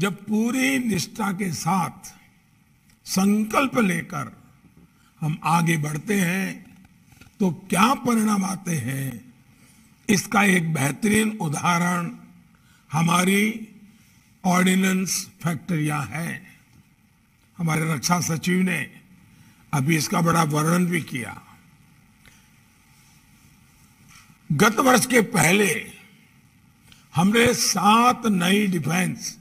जब पूरी निष्ठा के साथ संकल्प लेकर हम आगे बढ़ते हैं तो क्या परिणाम आते हैं, इसका एक बेहतरीन उदाहरण हमारी ऑर्डिनेंस फैक्ट्रियां हैं। हमारे रक्षा सचिव ने अभी इसका बड़ा वर्णन भी किया। गत वर्ष के पहले हमने 7 नई डिफेंस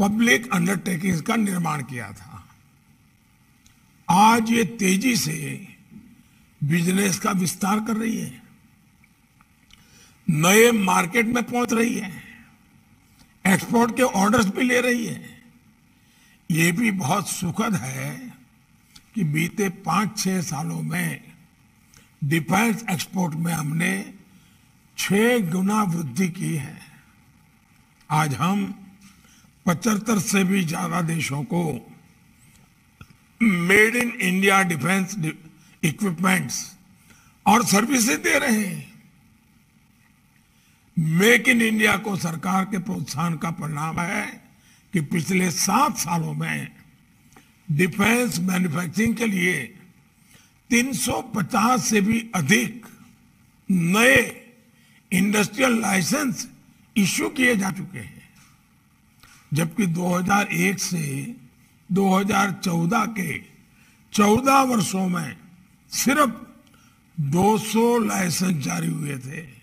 पब्लिक अंडरटेकिंग्स का निर्माण किया था। आज ये तेजी से बिजनेस का विस्तार कर रही है, नए मार्केट में पहुंच रही है, एक्सपोर्ट के ऑर्डर्स भी ले रही है। ये भी बहुत सुखद है कि बीते 5-6 सालों में डिफेंस एक्सपोर्ट में हमने 6 गुना वृद्धि की है। आज हम 75 से भी ज्यादा देशों को made in India defence equipments और सर्विसेज दे रहे हैं। मेक इन इंडिया को सरकार के प्रोत्साहन का परिणाम है कि पिछले 7 सालों में डिफेंस मैन्युफैक्चरिंग के लिए 350 से भी अधिक नए इंडस्ट्रियल लाइसेंस इश्यू किए जा चुके हैं, जबकि 2001 से 2014 के 14 वर्षों में सिर्फ 200 लाइसेंस जारी हुए थे।